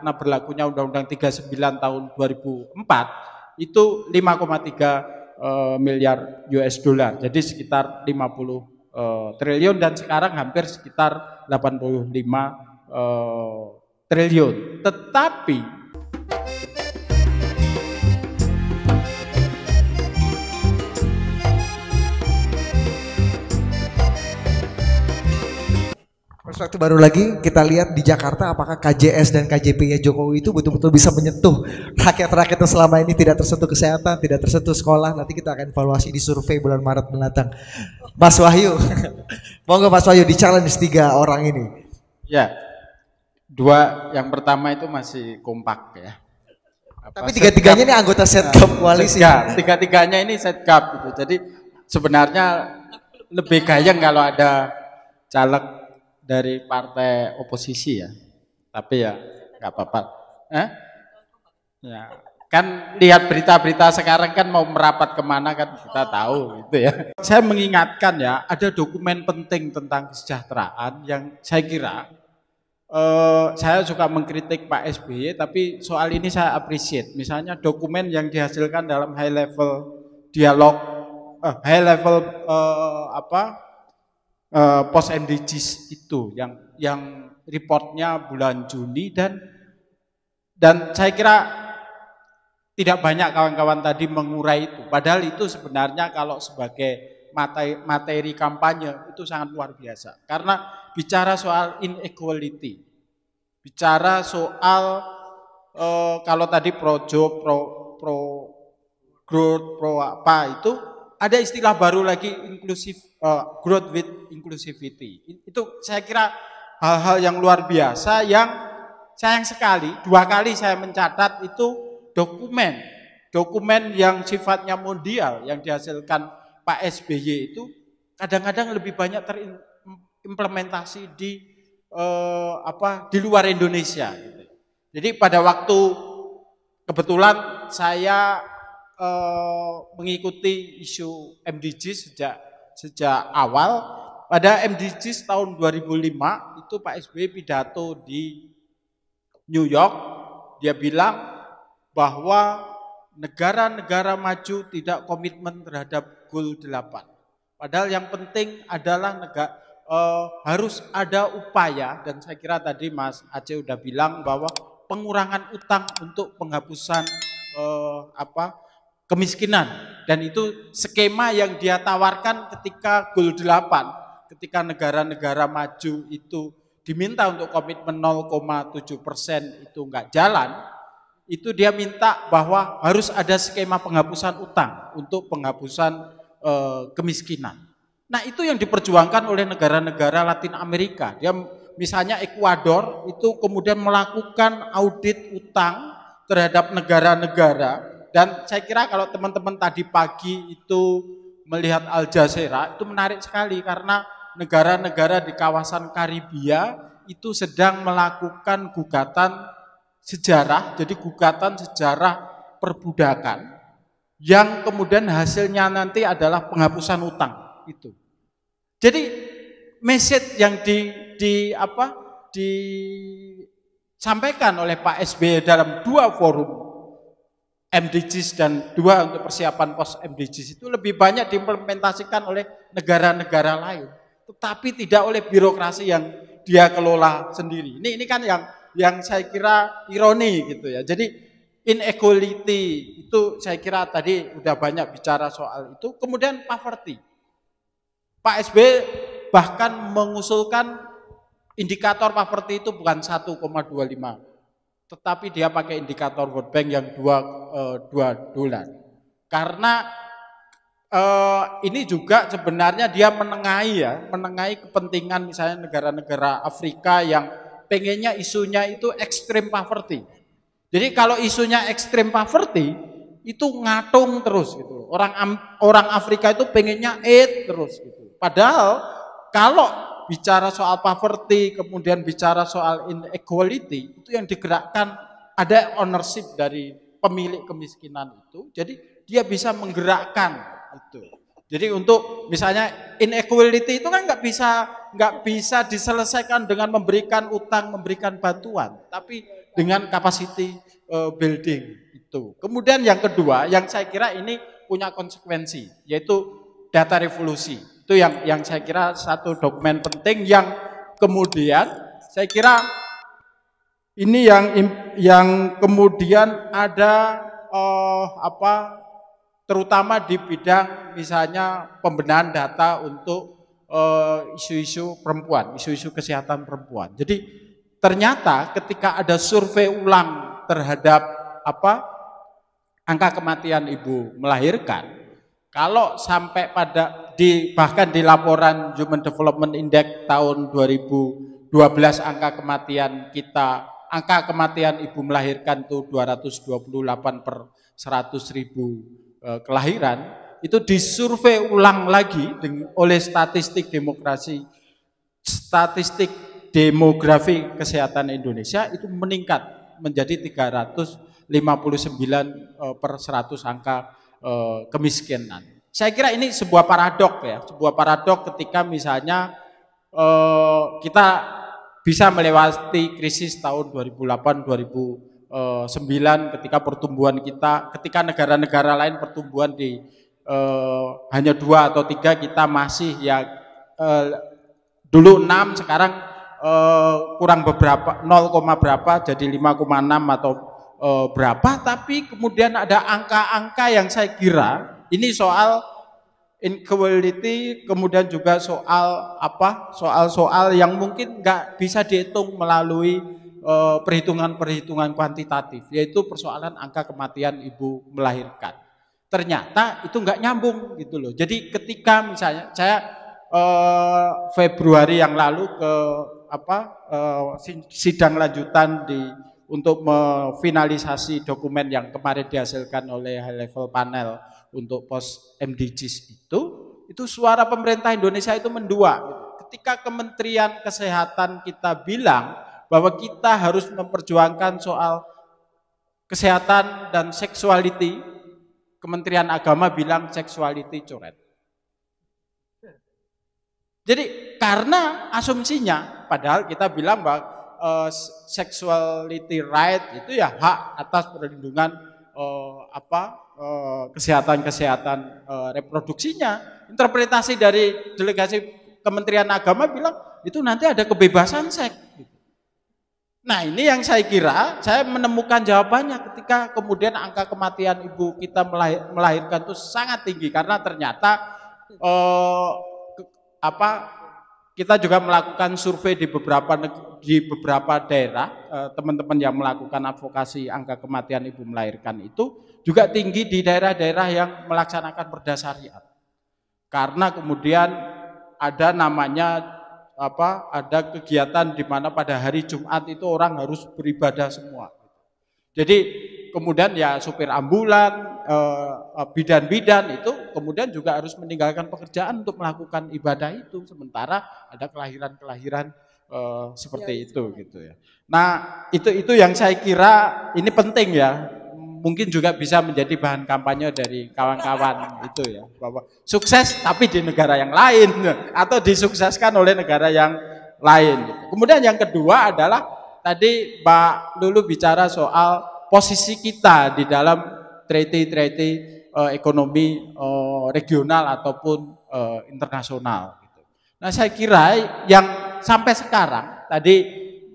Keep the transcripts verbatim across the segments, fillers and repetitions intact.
karena berlakunya Undang-Undang tiga puluh sembilan tahun dua ribu empat itu lima koma tiga miliar U S dollar, jadi sekitar lima puluh triliun, dan sekarang hampir sekitar delapan puluh lima triliun. Tetapi perspektif baru lagi kita lihat di Jakarta, apakah K J S dan K J P-nya Jokowi itu betul-betul bisa menyentuh rakyat-rakyat yang selama ini tidak tersentuh kesehatan, tidak tersentuh sekolah. Nanti kita akan evaluasi di survei bulan Maret mendatang. Mas Wahyu, monggo Mas Wahyu di challenge tiga orang ini. Ya, dua yang pertama itu masih kompak ya. Apa, tapi tiga-tiganya ini anggota setgap koalisi. Ya, tiga-tiganya ini setgap gitu. Jadi sebenarnya lebih gayeng kalau ada caleg dari partai oposisi ya, tapi ya nggak apa-apa. Eh? Ya kan lihat berita-berita sekarang kan mau merapat kemana kan kita tahu gitu ya. Saya mengingatkan ya, ada dokumen penting tentang kesejahteraan yang saya kira eh, saya suka mengkritik Pak S B Y, tapi soal ini saya appreciate. Misalnya dokumen yang dihasilkan dalam high level dialog, eh, high level eh, apa? Uh, Pos M D Gs itu yang yang reportnya bulan Juni, dan dan saya kira tidak banyak kawan-kawan tadi mengurai itu, padahal itu sebenarnya kalau sebagai materi, materi kampanye itu sangat luar biasa, karena bicara soal inequality, bicara soal uh, kalau tadi pro job, pro pro growth, pro apa itu. Ada istilah baru lagi, inklusif, uh, growth with inclusivity. Itu saya kira hal-hal yang luar biasa yang sayang sekali, dua kali saya mencatat itu dokumen, dokumen yang sifatnya mondial yang dihasilkan Pak S B Y itu kadang-kadang lebih banyak terimplementasi di uh, apa di luar Indonesia. Jadi pada waktu kebetulan saya Uh, mengikuti isu M D G sejak sejak awal. Pada M D G tahun dua ribu lima itu Pak S B Y pidato di New York, dia bilang bahwa negara-negara maju tidak komitmen terhadap Goal delapan. Padahal yang penting adalah negara, uh, harus ada upaya, dan saya kira tadi Mas Aceh udah bilang bahwa pengurangan utang untuk penghapusan uh, apa kemiskinan, dan itu skema yang dia tawarkan ketika Goal delapan, ketika negara-negara maju itu diminta untuk komitmen nol koma tujuh persen itu enggak jalan, itu dia minta bahwa harus ada skema penghapusan utang untuk penghapusan e, kemiskinan. Nah itu yang diperjuangkan oleh negara-negara Latin Amerika. Dia misalnya Ecuador itu kemudian melakukan audit utang terhadap negara-negara. Dan saya kira kalau teman-teman tadi pagi itu melihat Al Jazeera, itu menarik sekali karena negara-negara di kawasan Karibia itu sedang melakukan gugatan sejarah, jadi gugatan sejarah perbudakan yang kemudian hasilnya nanti adalah penghapusan utang itu. Jadi message yang di, di apa disampaikan oleh Pak S B Y dalam dua forum M D Gs dan dua untuk persiapan pos M D Gs itu lebih banyak diimplementasikan oleh negara-negara lain, tetapi tidak oleh birokrasi yang dia kelola sendiri. Ini ini kan yang yang saya kira ironi gitu ya. Jadi inequality itu saya kira tadi udah banyak bicara soal itu. Kemudian poverty, Pak S B Y bahkan mengusulkan indikator poverty itu bukan satu koma dua lima, tetapi dia pakai indikator World Bank yang dua dolar. Karena eh, ini juga sebenarnya dia menengahi ya, menengahi kepentingan misalnya negara-negara Afrika yang pengennya isunya itu extreme poverty. Jadi kalau isunya extreme poverty itu ngatung terus gitu. Orang orang Afrika itu pengennya aid terus gitu. Padahal kalau bicara soal poverty, kemudian bicara soal inequality, itu yang digerakkan ada ownership dari pemilik kemiskinan itu, jadi dia bisa menggerakkan itu. Jadi untuk misalnya inequality itu kan nggak bisa nggak bisa diselesaikan dengan memberikan utang, memberikan bantuan, tapi dengan capacity building itu. Kemudian yang kedua, yang saya kira ini punya konsekuensi, yaitu data revolusi. Itu yang yang saya kira satu dokumen penting yang kemudian saya kira ini yang yang kemudian ada eh, apa terutama di bidang misalnya pembenahan data untuk isu-isu eh, perempuan, isu-isu kesehatan perempuan. Jadi ternyata ketika ada survei ulang terhadap apa angka kematian ibu melahirkan, kalau sampai pada di bahkan di laporan Human Development Index tahun dua ribu dua belas angka kematian kita angka kematian ibu melahirkan itu dua ratus dua puluh delapan per seratus ribu eh, kelahiran, itu disurvei ulang lagi oleh statistik demokrasi statistik demografi kesehatan Indonesia itu meningkat menjadi tiga ratus lima puluh sembilan per seratus angka kemiskinan. Saya kira ini sebuah paradok ya, sebuah paradok ketika misalnya kita bisa melewati krisis tahun dua ribu delapan dua ribu sembilan ketika pertumbuhan kita, ketika negara-negara lain pertumbuhan di eh, hanya dua atau tiga, kita masih ya eh, dulu enam sekarang Uh, kurang beberapa nol, berapa jadi lima koma enam atau uh, berapa, tapi kemudian ada angka-angka yang saya kira ini soal inequality, kemudian juga soal apa soal-soal yang mungkin nggak bisa dihitung melalui perhitungan-perhitungan uh, kuantitatif, yaitu persoalan angka kematian ibu melahirkan. Ternyata itu nggak nyambung gitu loh. Jadi ketika misalnya saya uh, Februari yang lalu ke apa eh, sidang lanjutan di untuk finalisasi dokumen yang kemarin dihasilkan oleh high level panel untuk pos M D Gs itu itu suara pemerintah Indonesia itu mendua. Ketika Kementerian Kesehatan kita bilang bahwa kita harus memperjuangkan soal kesehatan dan seksualiti, Kementerian Agama bilang seksualiti coret. Jadi karena asumsinya, padahal kita bilang bahwa uh, sexuality right itu ya hak atas perlindungan uh, apa uh, kesehatan-kesehatan uh, reproduksinya. Interpretasi dari delegasi Kementerian Agama bilang itu nanti ada kebebasan seks. Nah ini yang saya kira, saya menemukan jawabannya ketika kemudian angka kematian ibu kita melahir, melahirkan itu sangat tinggi karena ternyata uh, apa kita juga melakukan survei di beberapa di beberapa daerah, teman-teman yang melakukan advokasi angka kematian ibu melahirkan itu juga tinggi di daerah-daerah yang melaksanakan perda syariat, karena kemudian ada namanya apa ada kegiatan di mana pada hari Jumat itu orang harus beribadah semua, jadi kemudian ya supir ambulan, bidan-bidan itu kemudian juga harus meninggalkan pekerjaan untuk melakukan ibadah itu, sementara ada kelahiran-kelahiran uh, seperti ya, itu gitu ya. Nah itu itu yang saya kira ini penting ya, mungkin juga bisa menjadi bahan kampanye dari kawan-kawan itu ya, bahwa sukses tapi di negara yang lain atau disukseskan oleh negara yang lain gitu. Kemudian yang kedua adalah tadi Mbak Lulu bicara soal posisi kita di dalam treaty-treaty eh, ekonomi eh, regional ataupun eh, internasional. Nah saya kira yang sampai sekarang, tadi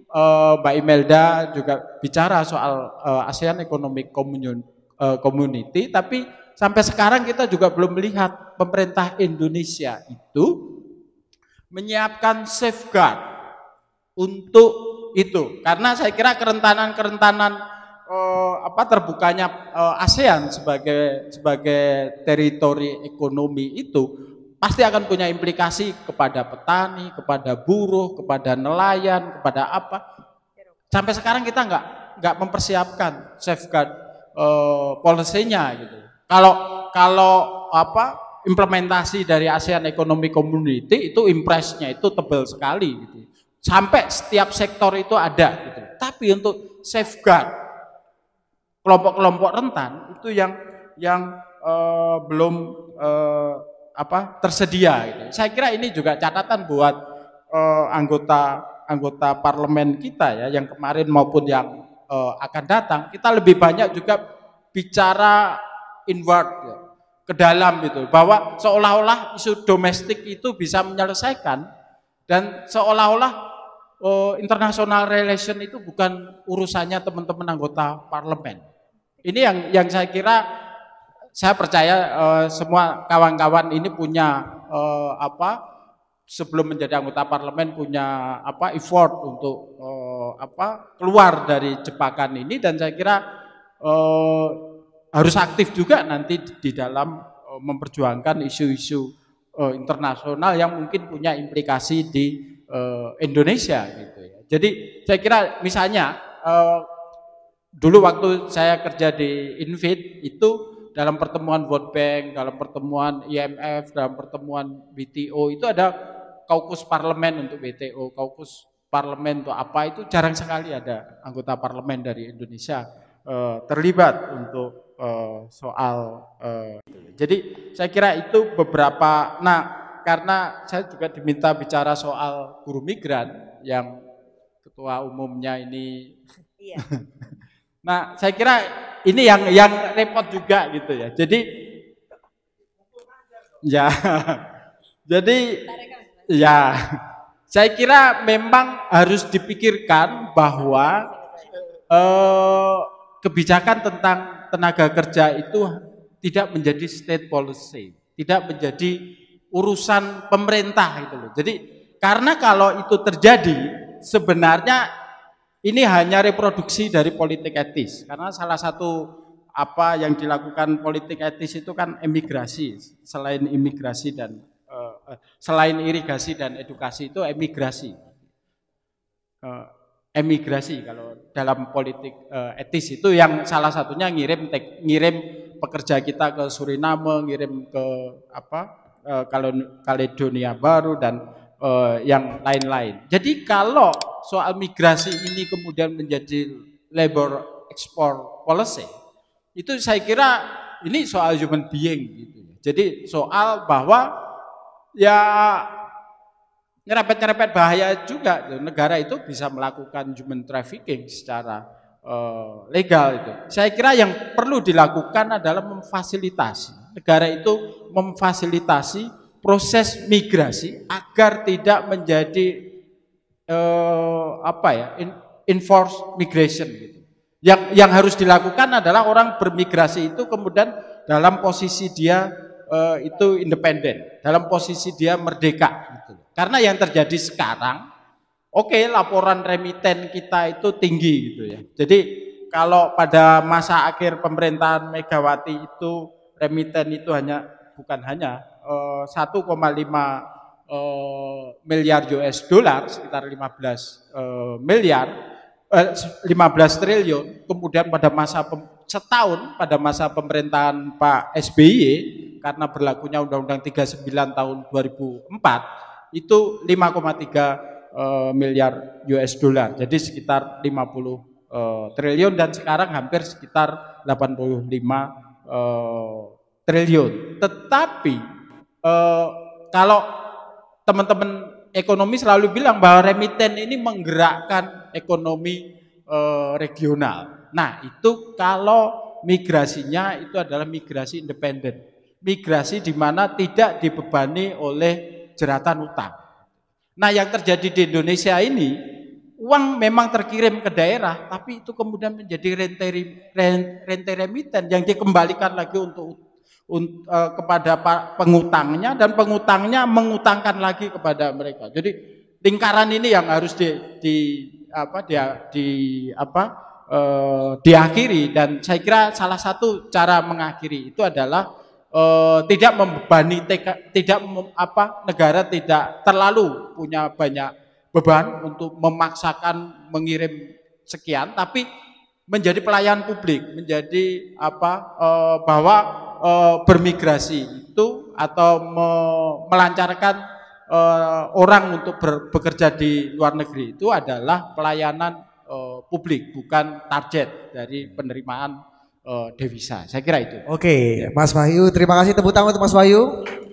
eh, Mbak Imelda juga bicara soal eh, ASEAN Economic Community, tapi sampai sekarang kita juga belum melihat pemerintah Indonesia itu menyiapkan safeguard untuk itu. Karena saya kira kerentanan-kerentanan Uh, apa terbukanya uh, ASEAN sebagai sebagai teritori ekonomi itu pasti akan punya implikasi kepada petani, kepada buruh, kepada nelayan, kepada apa. Sampai sekarang kita nggak nggak mempersiapkan safeguard uh, policy-nya gitu. Kalau kalau apa implementasi dari ASEAN Economic Community itu impress-nya itu tebal sekali gitu. Sampai setiap sektor itu ada gitu. Tapi untuk safeguard kelompok-kelompok rentan itu yang yang eh, belum eh, apa tersedia gitu. Saya kira ini juga catatan buat eh, anggota anggota parlemen kita ya yang kemarin maupun yang eh, akan datang, kita lebih banyak juga bicara inward, ya, ke dalam itu, bahwa seolah-olah isu domestik itu bisa menyelesaikan dan seolah-olah eh, international relation itu bukan urusannya teman-teman anggota parlemen. Ini yang yang saya kira, saya percaya eh, semua kawan-kawan ini punya eh, apa sebelum menjadi anggota parlemen punya apa effort untuk eh, apa keluar dari jebakan ini, dan saya kira eh, harus aktif juga nanti di dalam eh, memperjuangkan isu-isu eh, internasional yang mungkin punya implikasi di eh, Indonesia gitu ya. Jadi saya kira misalnya eh, dulu waktu saya kerja di Invit itu, dalam pertemuan World Bank, dalam pertemuan I M F, dalam pertemuan W T O itu ada kaukus parlemen untuk W T O, kaukus parlemen untuk apa itu jarang sekali ada anggota parlemen dari Indonesia eh, terlibat untuk eh, soal eh. Jadi saya kira itu beberapa. Nah, karena saya juga diminta bicara soal guru migran yang ketua umumnya ini. Iya. Nah, saya kira ini yang yang repot juga gitu ya. Jadi ya. Jadi ya. Saya kira memang harus dipikirkan bahwa eh, kebijakan tentang tenaga kerja itu tidak menjadi state policy, tidak menjadi urusan pemerintah gitu loh. Jadi karena kalau itu terjadi sebenarnya ini hanya reproduksi dari politik etis, karena salah satu apa yang dilakukan politik etis itu kan emigrasi, selain imigrasi dan uh, selain irigasi dan edukasi itu emigrasi, uh, emigrasi kalau dalam politik uh, etis itu yang salah satunya ngirim tek, ngirim pekerja kita ke Suriname, ngirim ke apa uh, Kaledonia Baru dan uh, yang lain-lain. Jadi kalau soal migrasi ini kemudian menjadi labor export policy, itu saya kira ini soal human being gitu. Jadi soal bahwa ya nyerempet-nyerempet bahaya juga, negara itu bisa melakukan human trafficking secara uh, legal itu. Saya kira yang perlu dilakukan adalah memfasilitasi, negara itu memfasilitasi proses migrasi agar tidak menjadi Uh, apa ya in, enforced migration gitu. Yang yang harus dilakukan adalah orang bermigrasi itu kemudian dalam posisi dia uh, itu independen, dalam posisi dia merdeka gitu. Karena yang terjadi sekarang, oke okay, laporan remiten kita itu tinggi gitu ya. Jadi kalau pada masa akhir pemerintahan Megawati itu remiten itu hanya bukan hanya uh, satu koma lima Uh, miliar U S dollar, sekitar lima belas uh, miliar uh, lima belas triliun. Kemudian pada masa setahun pada masa pemerintahan Pak S B Y, karena berlakunya Undang-Undang tiga puluh sembilan tahun dua ribu empat itu lima koma tiga uh, miliar U S dollar. Jadi sekitar lima puluh uh, triliun, dan sekarang hampir sekitar delapan puluh lima uh, triliun. Tetapi uh, kalau teman-teman ekonomi selalu bilang bahwa remiten ini menggerakkan ekonomi e, regional. Nah, itu kalau migrasinya itu adalah migrasi independen. Migrasi di mana tidak dibebani oleh jeratan utang. Nah, yang terjadi di Indonesia ini, uang memang terkirim ke daerah, tapi itu kemudian menjadi rente, rente remiten yang dikembalikan lagi untuk utang. Un, uh, kepada pengutangnya, dan pengutangnya mengutangkan lagi kepada mereka. Jadi lingkaran ini yang harus di, di apa dia di apa uh, diakhiri, dan saya kira salah satu cara mengakhiri itu adalah uh, tidak membebani teka, tidak mem, apa negara tidak terlalu punya banyak beban untuk memaksakan mengirim sekian, tapi menjadi pelayan publik, menjadi apa uh, bahwa E, bermigrasi itu atau me, melancarkan e, orang untuk ber, bekerja di luar negeri itu adalah pelayanan e, publik, bukan target dari penerimaan e, devisa. Saya kira itu. Oke, Mas Wahyu, terima kasih, tepuk tangan untuk Mas Wahyu.